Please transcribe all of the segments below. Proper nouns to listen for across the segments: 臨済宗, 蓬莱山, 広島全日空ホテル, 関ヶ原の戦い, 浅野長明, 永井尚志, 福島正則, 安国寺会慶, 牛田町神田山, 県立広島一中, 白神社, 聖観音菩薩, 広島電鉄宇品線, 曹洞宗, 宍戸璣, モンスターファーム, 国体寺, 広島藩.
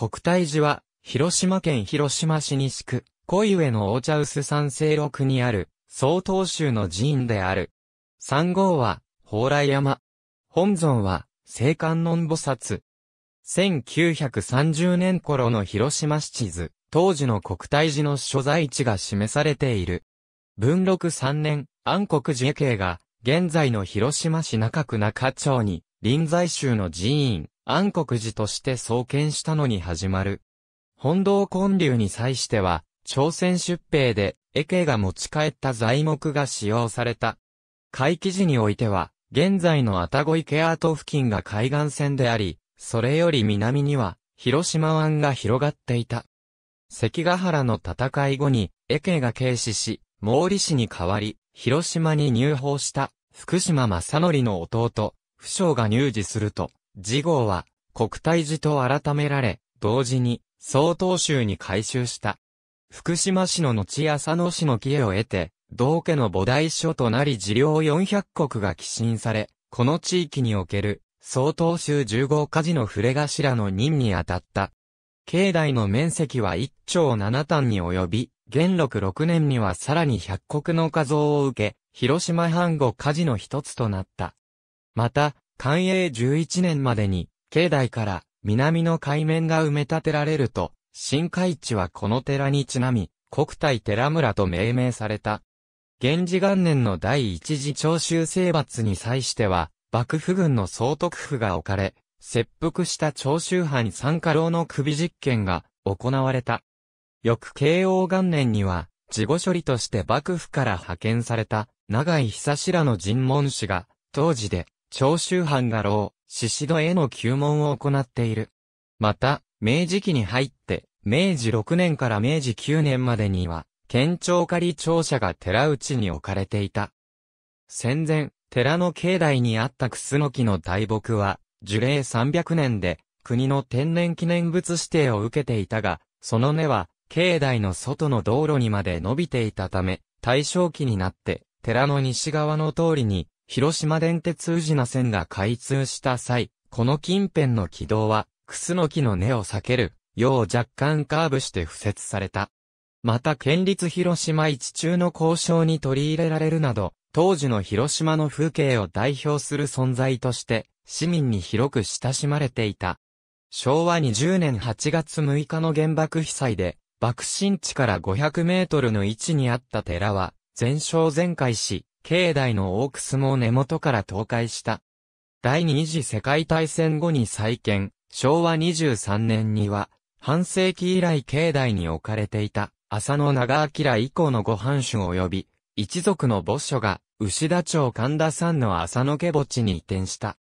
国体寺は、広島県広島市西区、濃上の大茶臼山聖麓にある、曹洞宗の寺院である。山号は、蓬莱山。本尊は、聖観音菩薩。1930年頃の広島市地図、当時の国体寺の所在地が示されている。文禄3年、安国寺会慶が、現在の広島市中区中町に、臨済宗の寺院、安国寺として創建したのに始まる。本堂建立に際しては、朝鮮出兵で、会慶が持ち帰った材木が使用された。海記寺においては、現在の愛宕池跡付近が海岸線であり、それより南には、広島湾が広がっていた。関ヶ原の戦い後に、会慶が軽視し、毛利氏に代わり、広島に入邦した、福島正則の弟、不肖が入寺すると、寺号は、国体寺と改められ、同時に、曹洞宗に改宗した。福島市の後浅野市の帰依を得て、同家の菩提所となり寺領400石が寄進され、この地域における、曹洞宗15家寺の触頭の任に当たった。境内の面積は1町7反に及び、元禄6年にはさらに100石の加増を受け、広島藩5家寺の一つとなった。また、寛永11年までに、境内から南の海面が埋め立てられると、新開地はこの寺にちなみ、国体寺村と命名された。元治元年の第一次長州征伐に際しては、幕府軍の総督府が置かれ、切腹した長州藩三家老の首実験が行われた。翌慶応元年には、事後処理として幕府から派遣された、永井久志らの尋問士が、当時で、長州藩家老、宍戸への糾問を行っている。また、明治期に入って、明治6年から明治9年までには、県庁仮庁舎が寺内に置かれていた。戦前、寺の境内にあったクスノキの大木は、樹齢300年で、国の天然記念物指定を受けていたが、その根は、境内の外の道路にまで伸びていたため、大正期になって、寺の西側の通りに、広島電鉄宇品線が開通した際、この近辺の軌道は、クスノキの根を避ける、よう若干カーブして敷設された。また県立広島一中の交渉に取り入れられるなど、当時の広島の風景を代表する存在として、市民に広く親しまれていた。昭和20年8月6日の原爆被災で、爆心地から500メートルの位置にあった寺は、全焼全壊し、境内の大楠も根元から倒壊した。第二次世界大戦後に再建。昭和23年には、半世紀以来境内に置かれていた、浅野長明以降のご藩主及び、一族の墓所が、牛田町神田山の浅野家墓地に移転した。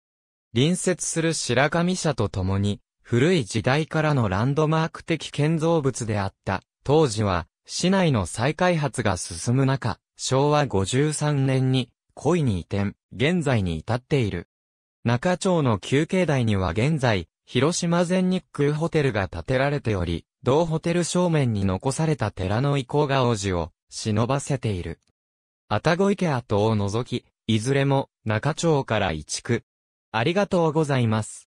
隣接する白神社とともに、古い時代からのランドマーク的建造物であった、当時は、市内の再開発が進む中、昭和53年に、故意に移転、現在に至っている。中町の旧境内には現在、広島全日空ホテルが建てられており、同ホテル正面に残された寺の遺構が王子を忍ばせている。愛宕池跡を除き、いずれも中町から移築。ありがとうございます。